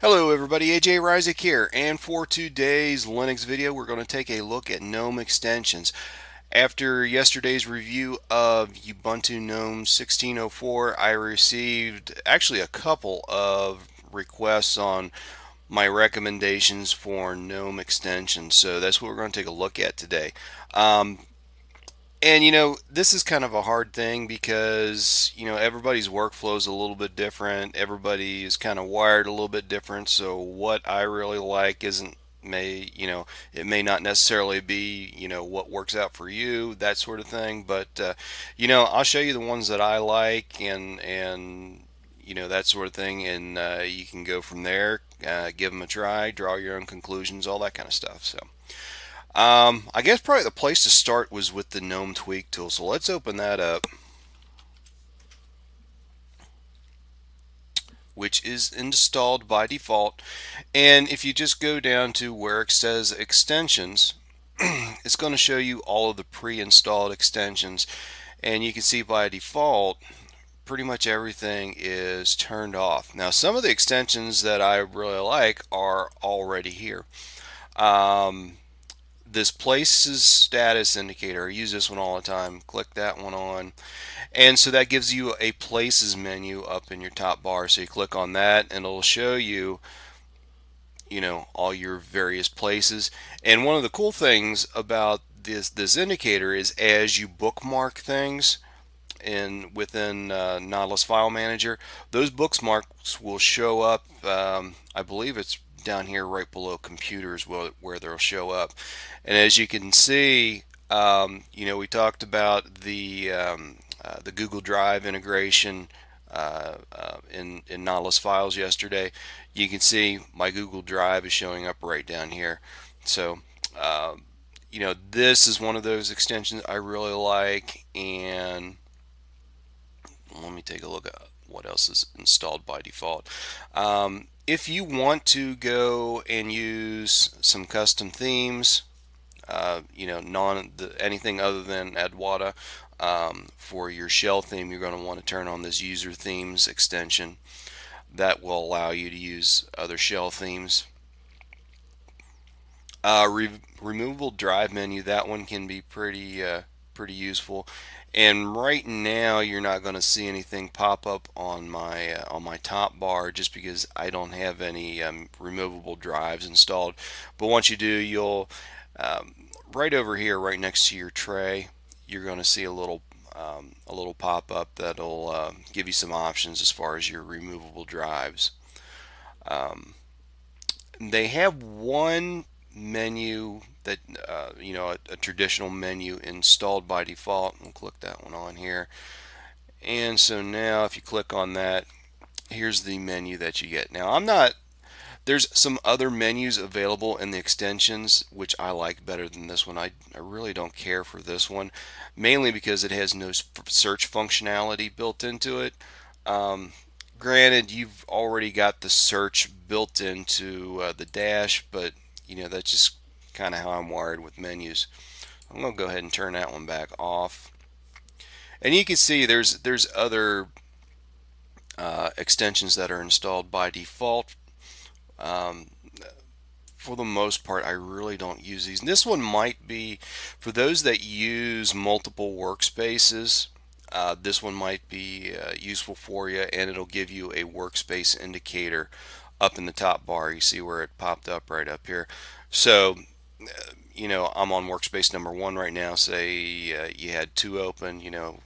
Hello everybody, AJ Reissig here, and for today's Linux video we're going to take a look at GNOME extensions. After yesterday's review of Ubuntu GNOME 16.04, I received actually a couple of requests on my recommendations for GNOME extensions, so that's what we're going to take a look at today. And you know, this is kind of a hard thing because, you know, everybody's workflow is a little bit different. Everybody is kind of wired a little bit different. So what I really like may not necessarily be, you know, what works out for you, that sort of thing. But, you know, I'll show you the ones that I like and you know, that sort of thing. And you can go from there, give them a try, draw your own conclusions, all that kind of stuff. So. I guess probably the place to start was with the GNOME tweak tool, so let's open that up, which is installed by default. And if you just go down to where it says extensions, it's going to show you all of the pre-installed extensions, and you can see by default pretty much everything is turned off. Now some of the extensions that I really like are already here. This places status indicator, I use this one all the time. Click that one on, and so that gives you a places menu up in your top bar. So you click on that and it'll show you, you know, all your various places. And one of the cool things about this indicator is as you bookmark things within Nautilus File Manager, those bookmarks will show up. I believe it's down here right below computers where they'll show up. And as you can see, you know, we talked about the Google Drive integration in Nautilus Files yesterday. You can see my Google Drive is showing up right down here. So you know, this is one of those extensions I really like. And let me take a look at what else is installed by default. If you want to go and use some custom themes, you know, anything other than Adwaita, for your shell theme, you're going to want to turn on this user themes extension. That will allow you to use other shell themes. Removable drive menu, that one can be pretty useful. And right now you're not going to see anything pop up on my top bar just because I don't have any removable drives installed. But once you do, you'll right over here, right next to your tray, you're going to see a little pop up that'll give you some options as far as your removable drives. They have one menu that you know, a traditional menu installed by default. We'll click that one on here, and so now if you click on that, here's the menu that you get. Now there's some other menus available in the extensions which I like better than this one. I really don't care for this one, mainly because it has no search functionality built into it. Granted, you've already got the search built into the dash, but you know, that's just kind of how I'm wired with menus. I'm going to go ahead and turn that one back off. And you can see there's other extensions that are installed by default. For the most part, I really don't use these. And this one might be, for those that use multiple workspaces, this one might be useful for you, and it'll give you a workspace indicator up in the top bar. You see where it popped up right up here. So you know, I'm on workspace number 1 right now. Say you had 2 open, you know,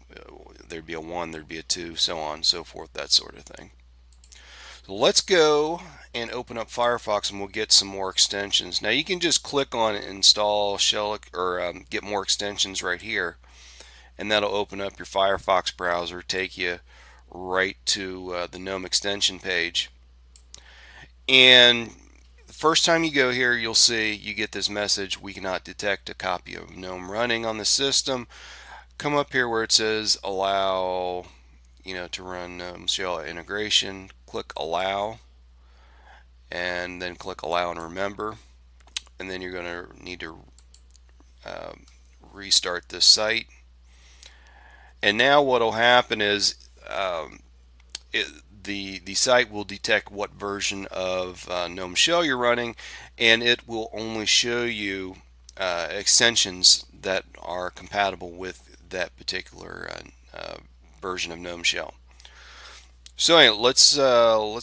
there'd be a 1, there'd be a 2, so on and so forth, that sort of thing. So let's go and open up Firefox and we'll get some more extensions. Now you can just click on install shell or get more extensions right here, and that'll open up your Firefox browser, take you right to the GNOME extension page. And the first time you go here, you'll see you get this message: we cannot detect a copy of GNOME running on the system. Come up here where it says allow, you know, to run GNOME Shell integration. Click allow, and then click allow and remember. And then you're going to need to restart this site. And now what'll happen is the site will detect what version of GNOME Shell you're running, and it will only show you extensions that are compatible with that particular version of GNOME Shell. So anyway, let's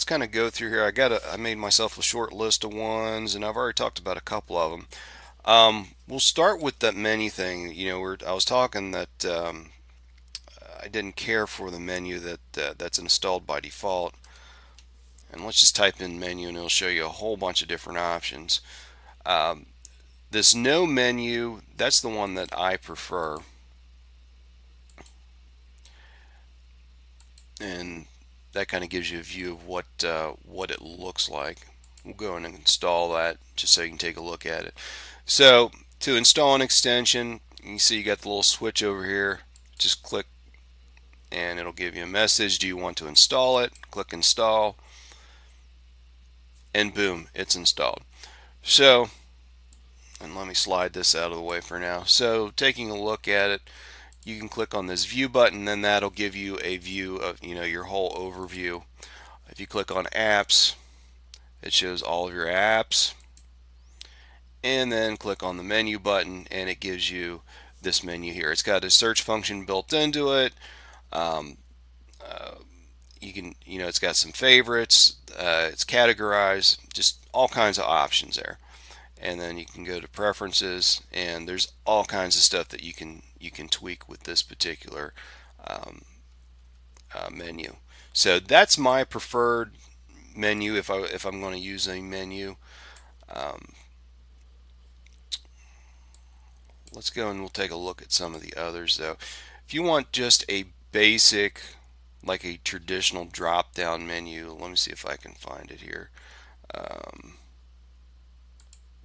kind of go through here. I made myself a short list of ones, and I've already talked about a couple of them. We'll start with that menu thing. You know, I was talking that I didn't care for the menu that's installed by default. And let's just type in menu, and it'll show you a whole bunch of different options. This no menu, that's the one that I prefer. And that kind of gives you a view of what it looks like. We'll go in and install that just so you can take a look at it. So to install an extension, you can see you got the little switch over here. Just click and it'll give you a message. Do you want to install it? Click install, and boom, it's installed. So, and let me slide this out of the way for now. So taking a look at it, you can click on this view button, and that'll give you a view of, you know, your whole overview. If you click on apps, it shows all of your apps, and then click on the menu button and it gives you this menu here. It's got a search function built into it. You can, you know, it's got some favorites, it's categorized, just all kinds of options there. And then you can go to preferences, and there's all kinds of stuff that you can tweak with this particular menu. So that's my preferred menu if I'm going to use a menu. Let's go and we'll take a look at some of the others though. If you want just a basic, like a traditional drop-down menu, let me see if I can find it here.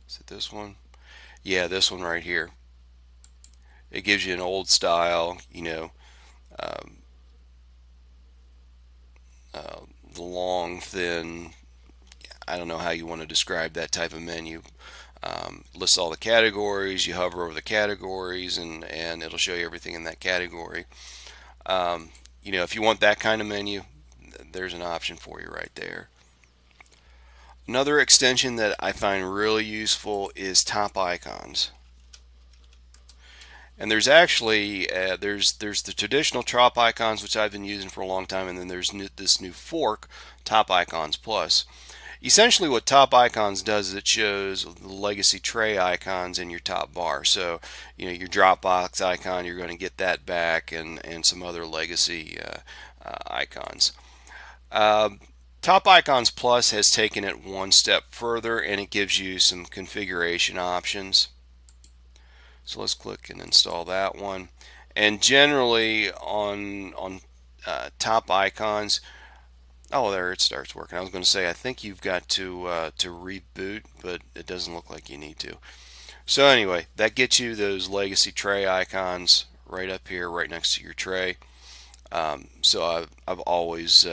Is it this one? Yeah, this one right here. It gives you an old style, you know, long, thin, I don't know how you want to describe that type of menu. Lists all the categories, you hover over the categories, and it'll show you everything in that category. You know, if you want that kind of menu, there's an option for you right there. Another extension that I find really useful is Top Icons. And there's actually there's the traditional Top Icons, which I've been using for a long time, and then there's this new fork, Top Icons Plus. Essentially what Top Icons does is it shows the legacy tray icons in your top bar. So, you know, your Dropbox icon, you're going to get that back, and some other legacy icons. Top Icons Plus has taken it one step further, and it gives you some configuration options. So let's click and install that one. And generally on Top Icons, oh, there it starts working. I was going to say I think you've got to reboot, but it doesn't look like you need to. So anyway, that gets you those legacy tray icons right up here, right next to your tray. So I've always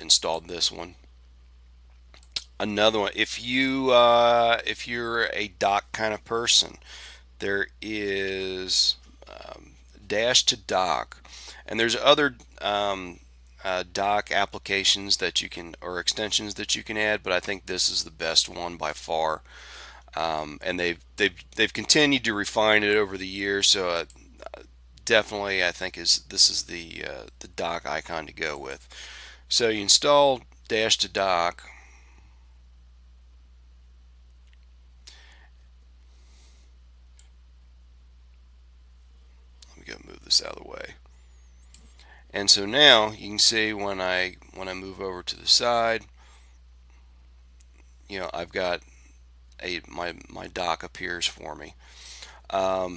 installed this one. Another one, if you're a dock kind of person, there is Dash to Dock, and there's other dock applications that you can, or extensions that you can add, but I think this is the best one by far. And they've continued to refine it over the years, so definitely I think this is the dock icon to go with. So you install Dash to Dock, let me go move this out of the way, and so now you can see when I move over to the side, you know, I've got my dock appears for me. Let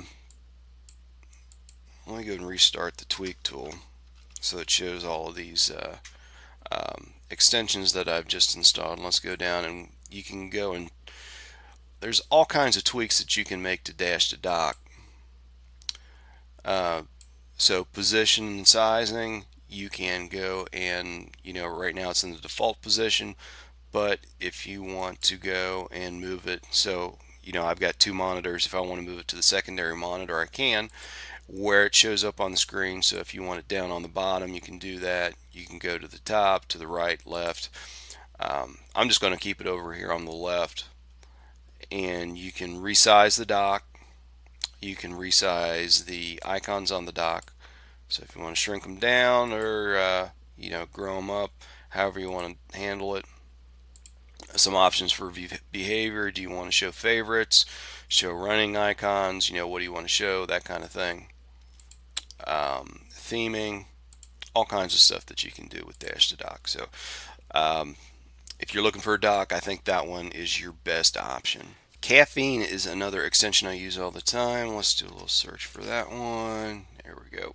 me go and restart the tweak tool so it shows all of these extensions that I've just installed. Let's go down, and you can go, and there's all kinds of tweaks that you can make to Dash to Dock. So position and sizing, you can go and, you know, right now it's in the default position, but if you want to go and move it, so, you know, I've got two monitors, if I want to move it to the secondary monitor I can, where it shows up on the screen. So if you want it down on the bottom, you can do that. You can go to the top, to the right, left. I'm just going to keep it over here on the left. And you can resize the dock. You can resize the icons on the dock. So if you want to shrink them down or you know, grow them up, however you want to handle it. Some options for behavior. Do you want to show favorites, show running icons, you know, what do you want to show, that kind of thing. Theming, all kinds of stuff that you can do with dash to dock. So if you're looking for a dock, I think that one is your best option. Caffeine is another extension I use all the time. Let's do a little search for that one. There we go.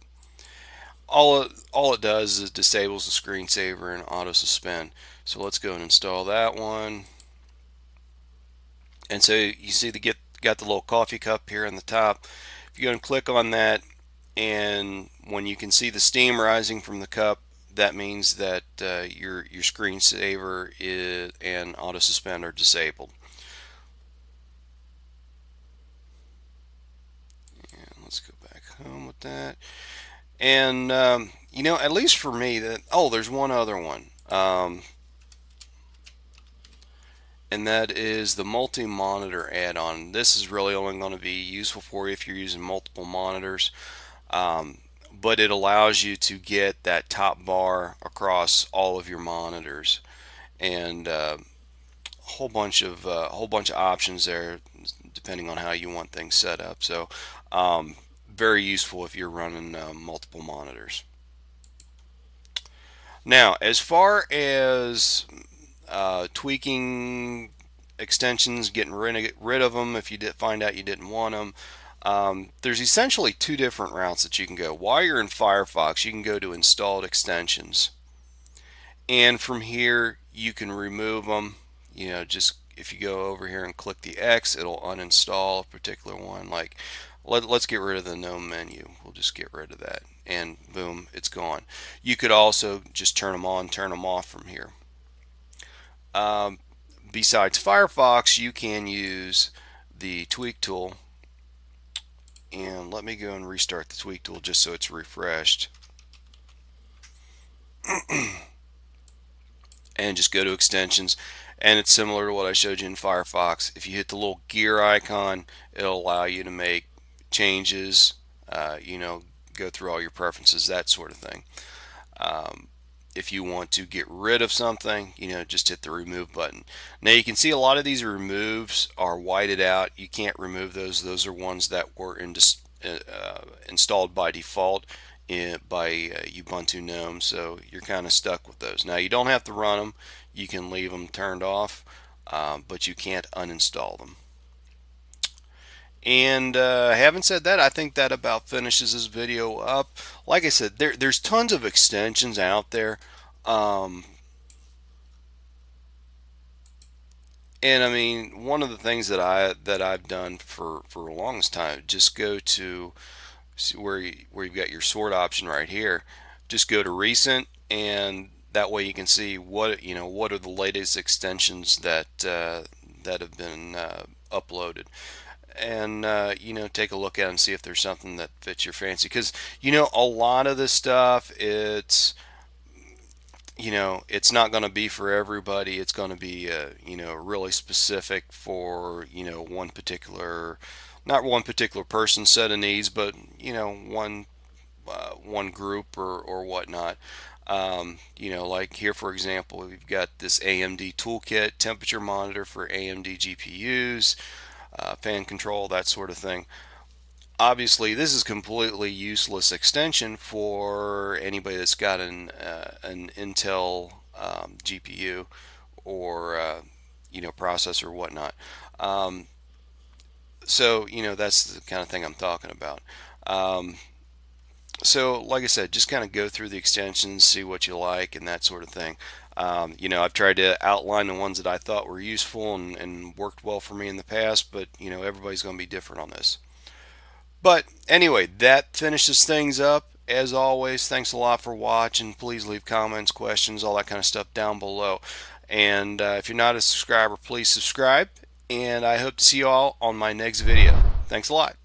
All it does is disables the screensaver and auto suspend. So let's go and install that one. And so you see the got the little coffee cup here on the top. If you go and click on that, and when you can see the steam rising from the cup, that means that your screensaver is and auto suspend are disabled. And let's go back home with that. And you know, at least for me, that there's one other one, and that is the multi-monitor add-on. This is really only going to be useful for you if you're using multiple monitors, but it allows you to get that top bar across all of your monitors, and a whole bunch of options there, depending on how you want things set up. So. Very useful if you're running multiple monitors. Now, as far as tweaking extensions, getting rid of them if you find out you didn't want them, there's essentially two different routes that you can go. While you're in Firefox, you can go to installed extensions, and from here you can remove them. You know, just if you go over here and click the X, it'll uninstall a particular one. Like let's get rid of the GNOME menu. We'll just get rid of that, and boom, it's gone. You could also just turn them on, turn them off from here. Besides Firefox, you can use the tweak tool, and let me go and restart the tweak tool just so it's refreshed. And just go to extensions, and it's similar to what I showed you in Firefox. If you hit the little gear icon, it'll allow you to make changes, you know, go through all your preferences, that sort of thing. If you want to get rid of something, you know, just hit the remove button. Now you can see a lot of these removes are whited out. You can't remove those. Those are ones that were installed by default by Ubuntu GNOME, so you're kind of stuck with those. Now you don't have to run them. You can leave them turned off, but you can't uninstall them. And having said that, I think that about finishes this video up. Like I said, there's tons of extensions out there, and I mean, one of the things that I've done for the longest time, just go to where you've got your sort option right here. Just go to recent, and that way you can see what what are the latest extensions that that have been uploaded. And you know, take a look at it and see if there's something that fits your fancy, because a lot of this stuff, it's it's not going to be for everybody. It's going to be really specific for one particular, not one particular person set of needs, but one group or whatnot. Like here, for example, we've got this AMD toolkit, temperature monitor for AMD GPUs, fan control, that sort of thing. Obviously, this is completely useless extension for anybody that's got an Intel GPU or processor or whatnot. So that's the kind of thing I'm talking about. So like I said, just kind of go through the extensions, see what you like, and that sort of thing. I've tried to outline the ones that I thought were useful and worked well for me in the past, but everybody's going to be different on this. But anyway, that finishes things up. As always, thanks a lot for watching. Please leave comments, questions, all that kind of stuff down below. And if you're not a subscriber, please subscribe. And I hope to see you all on my next video. Thanks a lot.